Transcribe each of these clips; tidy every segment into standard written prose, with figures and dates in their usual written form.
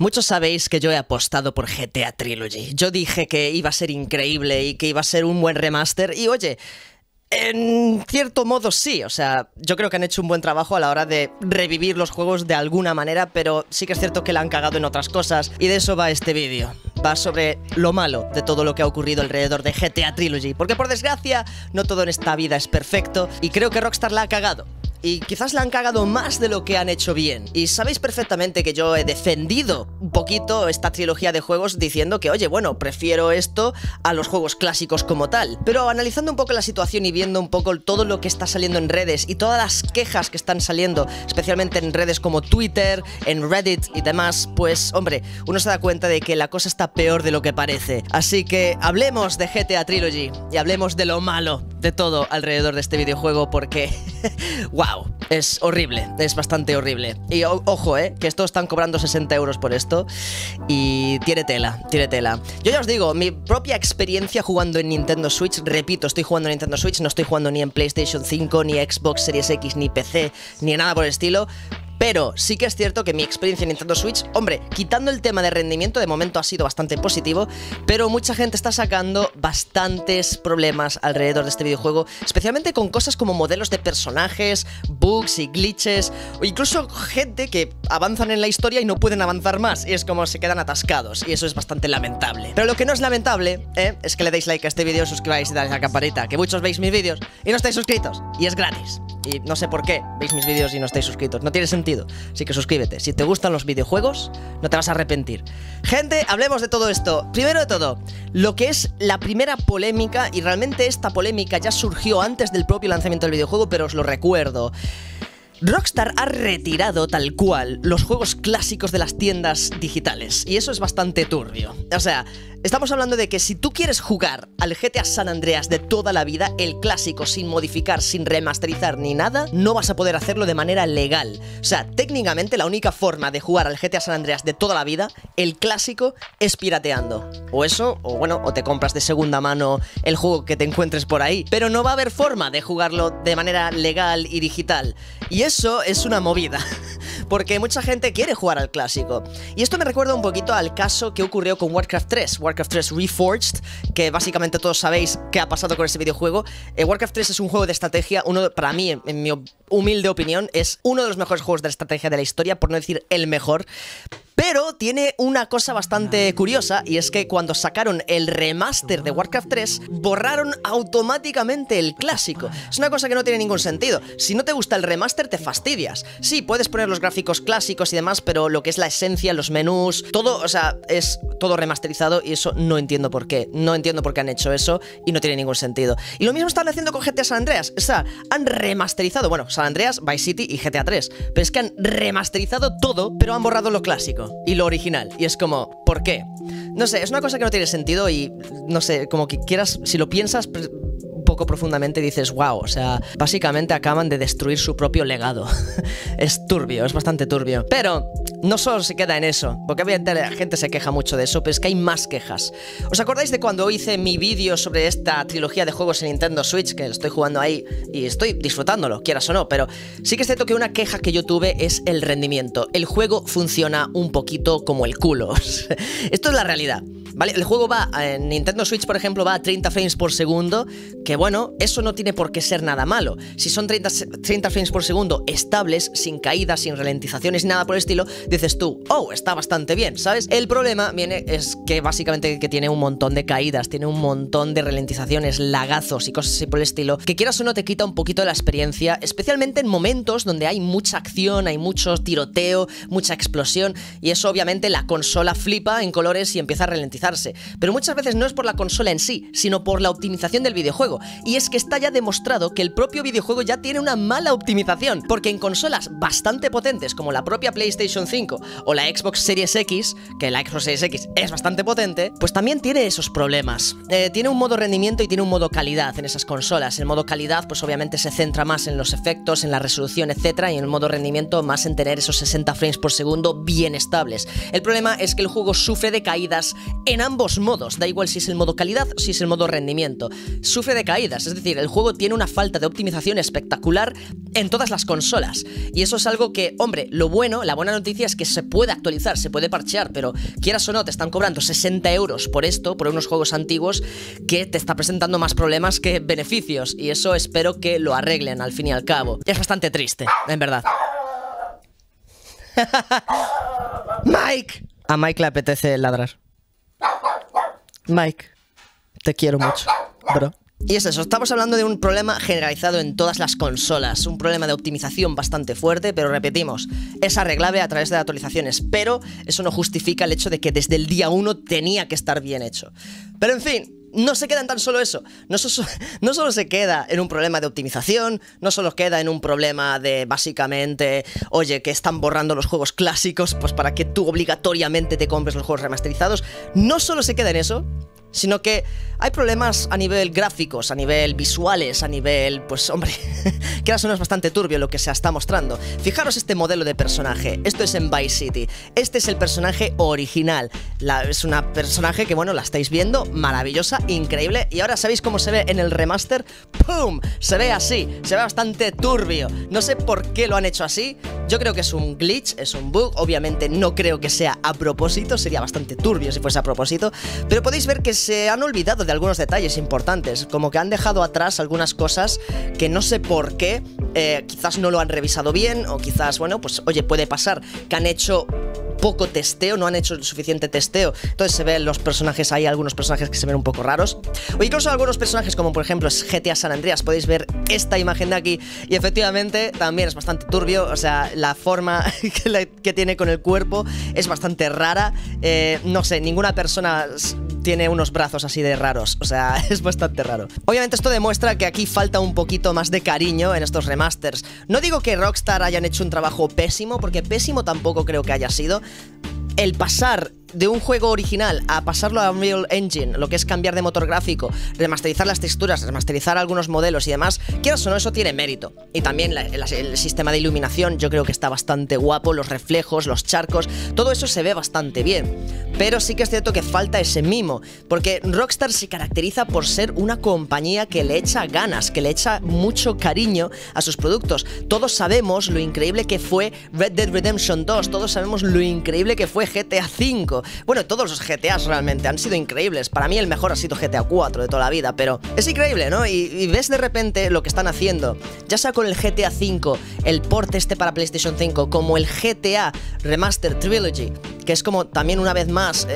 Muchos sabéis que yo he apostado por GTA Trilogy. Yo dije que iba a ser increíble y que iba a ser un buen remaster y, oye, en cierto modo sí, o sea, yo creo que han hecho un buen trabajo a la hora de revivir los juegos de alguna manera, pero sí que es cierto que la han cagado en otras cosas, y de eso va este vídeo. Va sobre lo malo de todo lo que ha ocurrido alrededor de GTA Trilogy, porque por desgracia, no todo en esta vida es perfecto, y creo que Rockstar la ha cagado. Y quizás la han cagado más de lo que han hecho bien. Y sabéis perfectamente que yo he defendido un poquito esta trilogía de juegos diciendo que, oye, bueno, prefiero esto a los juegos clásicos como tal. Pero analizando un poco la situación y viendo un poco todo lo que está saliendo en redes y todas las quejas que están saliendo, especialmente en redes como Twitter, en Reddit y demás, pues, hombre, uno se da cuenta de que la cosa está peor de lo que parece. Así que hablemos de GTA Trilogy y hablemos de lo malo de todo alrededor de este videojuego porque, wow. Es horrible, es bastante horrible. Y ojo, que estos están cobrando 60 euros por esto. Y tiene tela, tiene tela. Yo ya os digo, mi propia experiencia jugando en Nintendo Switch. Repito, estoy jugando en Nintendo Switch. No estoy jugando ni en PlayStation 5, ni Xbox Series X, ni PC, ni nada por el estilo. Pero sí que es cierto que mi experiencia en Nintendo Switch, hombre, quitando el tema de rendimiento, de momento ha sido bastante positivo, pero mucha gente está sacando bastantes problemas alrededor de este videojuego, especialmente con cosas como modelos de personajes, bugs y glitches, o incluso gente que avanzan en la historia y no pueden avanzar más, y es como se quedan atascados, y eso es bastante lamentable. Pero lo que no es lamentable, es que le deis like a este vídeo, suscribáis y dale a la campanita, que muchos veis mis vídeos y no estáis suscritos, y es gratis. Y no sé por qué veis mis vídeos y no estáis suscritos, no tiene sentido. Así que suscríbete, si te gustan los videojuegos no te vas a arrepentir. Gente, hablemos de todo esto. Primero de todo, lo que es la primera polémica, y realmente esta polémica ya surgió antes del propio lanzamiento del videojuego, pero os lo recuerdo. Rockstar ha retirado tal cual los juegos clásicos de las tiendas digitales, y eso es bastante turbio. O sea, estamos hablando de que si tú quieres jugar al GTA San Andreas de toda la vida, el clásico, sin modificar, sin remasterizar ni nada, no vas a poder hacerlo de manera legal. O sea, técnicamente la única forma de jugar al GTA San Andreas de toda la vida, el clásico, es pirateando. O eso, o bueno, o te compras de segunda mano el juego que te encuentres por ahí, pero no va a haber forma de jugarlo de manera legal y digital. Y eso es una movida, porque mucha gente quiere jugar al clásico. Y esto me recuerda un poquito al caso que ocurrió con Warcraft 3, Warcraft 3 Reforged, que básicamente todos sabéis qué ha pasado con este videojuego. Warcraft 3 es un juego de estrategia, uno, para mí, en mi humilde opinión, es uno de los mejores juegos de estrategia de la historia, por no decir el mejor. Pero tiene una cosa bastante curiosa, y es que cuando sacaron el remaster de Warcraft 3, borraron automáticamente el clásico. Es una cosa que no tiene ningún sentido. Si no te gusta el remaster, te fastidias. Sí, puedes poner los gráficos clásicos y demás, pero lo que es la esencia, los menús, todo, o sea, es todo remasterizado, y eso no entiendo por qué. No entiendo por qué han hecho eso, y no tiene ningún sentido. Y lo mismo están haciendo con GTA San Andreas. O sea, han remasterizado, bueno, San Andreas, Vice City y GTA 3. Pero es que han remasterizado todo, pero han borrado lo clásico y lo original, y es como, ¿por qué? No sé, es una cosa que no tiene sentido, y no sé, como que quieras, si lo piensas un poco profundamente, dices, wow, o sea, básicamente acaban de destruir su propio legado. Es turbio, es bastante turbio. Pero no solo se queda en eso, porque obviamente la gente se queja mucho de eso, pero es que hay más quejas. ¿Os acordáis de cuando hice mi vídeo sobre esta trilogía de juegos en Nintendo Switch? Que estoy jugando ahí y estoy disfrutándolo, quieras o no, pero sí que es cierto que una queja que yo tuve es el rendimiento. El juego funciona un poquito como el culo. Esto es la realidad, ¿vale? El juego va, en Nintendo Switch, por ejemplo, va a 30 frames por segundo, que bueno, eso no tiene por qué ser nada malo. Si son 30 frames por segundo estables, sin caídas, sin ralentizaciones, nada por el estilo, dices tú, oh, está bastante bien, ¿sabes? El problema viene es que básicamente que tiene un montón de caídas, tiene un montón de ralentizaciones, lagazos y cosas así por el estilo, que quieras o no te quita un poquito de la experiencia, especialmente en momentos donde hay mucha acción, hay mucho tiroteo, mucha explosión, y eso obviamente la consola flipa en colores y empieza a ralentizarse. Pero muchas veces no es por la consola en sí, sino por la optimización del videojuego. Y es que está ya demostrado que el propio videojuego ya tiene una mala optimización, porque en consolas bastante potentes como la propia PlayStation 5 o la Xbox Series X, que la Xbox Series X es bastante potente, pues también tiene esos problemas. Tiene un modo rendimiento y tiene un modo calidad en esas consolas. El modo calidad pues obviamente se centra más en los efectos, en la resolución, etcétera, y en el modo rendimiento más en tener esos 60 frames por segundo bien estables. El problema es que el juego sufre de caídas en ambos modos, da igual si es el modo calidad, si es el modo rendimiento. Sufre de caídas, es decir, el juego tiene una falta de optimización espectacular en todas las consolas. Y eso es algo que, hombre, lo bueno, la buena noticia es que se puede actualizar, se puede parchear, pero quieras o no, te están cobrando 60 euros por esto, por unos juegos antiguos, que te está presentando más problemas que beneficios. Y eso espero que lo arreglen al fin y al cabo. Es bastante triste, en verdad. ¡Mike! A Mike le apetece ladrar. Mike, te quiero mucho, bro. Y es eso, estamos hablando de un problema generalizado en todas las consolas, un problema de optimización bastante fuerte, pero repetimos, es arreglable a través de actualizaciones, pero eso no justifica el hecho de que desde el día 1 tenía que estar bien hecho. Pero en fin, no se queda en tan solo eso, no solo se queda en un problema de optimización, no solo queda en un problema de básicamente, oye, que están borrando los juegos clásicos pues para que tú obligatoriamente te compres los juegos remasterizados, no solo se queda en eso, sino que hay problemas a nivel gráficos, a nivel visuales, a nivel... pues hombre, que ahora suena bastante turbio lo que se está mostrando. Fijaros este modelo de personaje, esto es en Vice City, este es el personaje original. Es una personaje que, bueno, la estáis viendo, maravillosa, increíble. Y ahora, ¿sabéis cómo se ve en el remaster? ¡Pum! Se ve así, se ve bastante turbio. No sé por qué lo han hecho así, yo creo que es un glitch, es un bug. Obviamente no creo que sea a propósito, sería bastante turbio si fuese a propósito. Pero podéis ver que se han olvidado de algunos detalles importantes, como que han dejado atrás algunas cosas que no sé por qué, quizás no lo han revisado bien, o quizás, bueno, pues oye, puede pasar, que han hecho poco testeo, no han hecho el suficiente testeo, entonces se ven los personajes ahí, algunos personajes que se ven un poco raros, o incluso algunos personajes como por ejemplo GTA San Andreas, podéis ver esta imagen de aquí, y efectivamente también es bastante turbio, o sea, la forma que tiene con el cuerpo es bastante rara, no sé, ninguna persona tiene unos brazos así de raros, o sea, es bastante raro. Obviamente esto demuestra que aquí falta un poquito más de cariño en estos remasters. No digo que Rockstar hayan hecho un trabajo pésimo, porque pésimo tampoco creo que haya sido. El pasar de un juego original a pasarlo a Unreal Engine, lo que es cambiar de motor gráfico, remasterizar las texturas, remasterizar algunos modelos y demás, quieras o no, eso tiene mérito. Y también el sistema de iluminación yo creo que está bastante guapo, los reflejos, los charcos, todo eso se ve bastante bien. Pero sí que es cierto que falta ese mimo, porque Rockstar se caracteriza por ser una compañía que le echa ganas, que le echa mucho cariño a sus productos. Todos sabemos lo increíble que fue Red Dead Redemption 2, todos sabemos lo increíble que fue GTA V. Bueno, todos los GTAs realmente han sido increíbles. Para mí el mejor ha sido GTA 4 de toda la vida, pero es increíble, ¿no? Y ves de repente lo que están haciendo, ya sea con el GTA V, el port este para PlayStation 5, como el GTA Remastered Trilogy, que es como también una vez más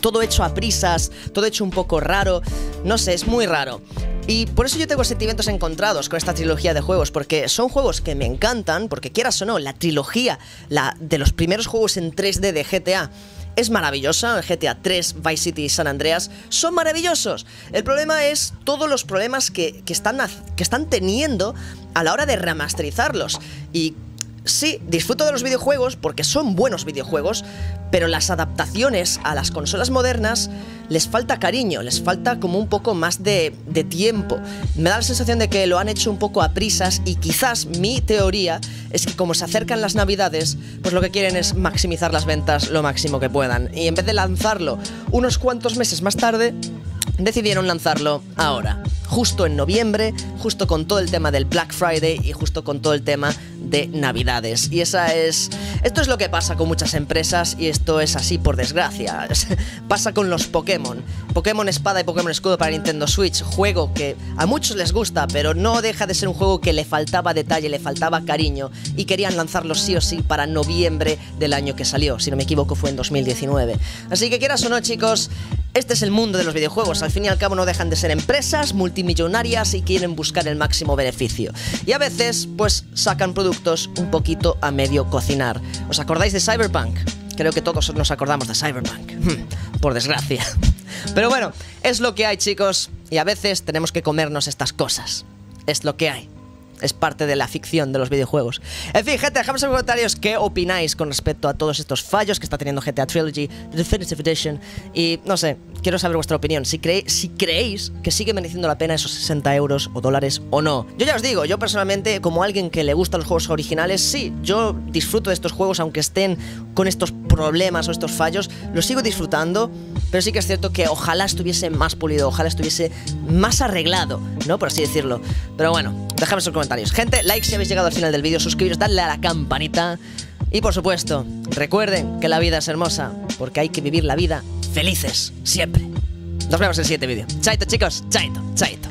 todo hecho a prisas, todo hecho un poco raro, no sé, es muy raro. Y por eso yo tengo sentimientos encontrados con esta trilogía de juegos, porque son juegos que me encantan, porque quieras o no, la trilogía de los primeros juegos en 3D de GTA es maravillosa, GTA 3, Vice City y San Andreas son maravillosos. El problema es todos los problemas que están teniendo a la hora de remasterizarlos. Y sí, disfruto de los videojuegos porque son buenos videojuegos, pero las adaptaciones a las consolas modernas les falta cariño, les falta como un poco más de tiempo. Me da la sensación de que lo han hecho un poco a prisas, y quizás mi teoría es que como se acercan las navidades, pues lo que quieren es maximizar las ventas lo máximo que puedan. Y en vez de lanzarlo unos cuantos meses más tarde, decidieron lanzarlo ahora, justo en noviembre, justo con todo el tema del Black Friday y justo con todo el tema de navidades. Y esto es lo que pasa con muchas empresas, y esto es así por desgracia. Pasa con los Pokémon Espada y Pokémon Escudo para Nintendo Switch, juego que a muchos les gusta, pero no deja de ser un juego que le faltaba detalle, le faltaba cariño, y querían lanzarlo sí o sí para noviembre del año que salió, si no me equivoco fue en 2019. Así que quieras o no, chicos, este es el mundo de los videojuegos, al fin y al cabo no dejan de ser empresas multimillonarias y quieren buscar el máximo beneficio. Y a veces, pues, sacan productos un poquito a medio cocinar. ¿Os acordáis de Cyberpunk? Creo que todos nos acordamos de Cyberpunk, por desgracia. Pero bueno, es lo que hay, chicos, y a veces tenemos que comernos estas cosas. Es lo que hay. Es parte de la ficción de los videojuegos. En fin, gente, dejadme en los comentarios qué opináis con respecto a todos estos fallos que está teniendo GTA Trilogy, The Definitive Edition. Y no sé, quiero saber vuestra opinión, si creéis que sigue mereciendo la pena esos 60 euros o dólares o no. Yo ya os digo, yo personalmente, como alguien que le gusta los juegos originales, sí, yo disfruto de estos juegos, aunque estén con estos problemas o estos fallos, los sigo disfrutando, pero sí que es cierto que ojalá estuviese más pulido, ojalá estuviese más arreglado, ¿no? Por así decirlo. Pero bueno, dejadme sus comentarios. Gente, like si habéis llegado al final del vídeo, suscribiros, dadle a la campanita. Y por supuesto, recuerden que la vida es hermosa, porque hay que vivir la vida felices, siempre. Nos vemos en el siguiente vídeo. Chaito, chicos, chaito, chaito.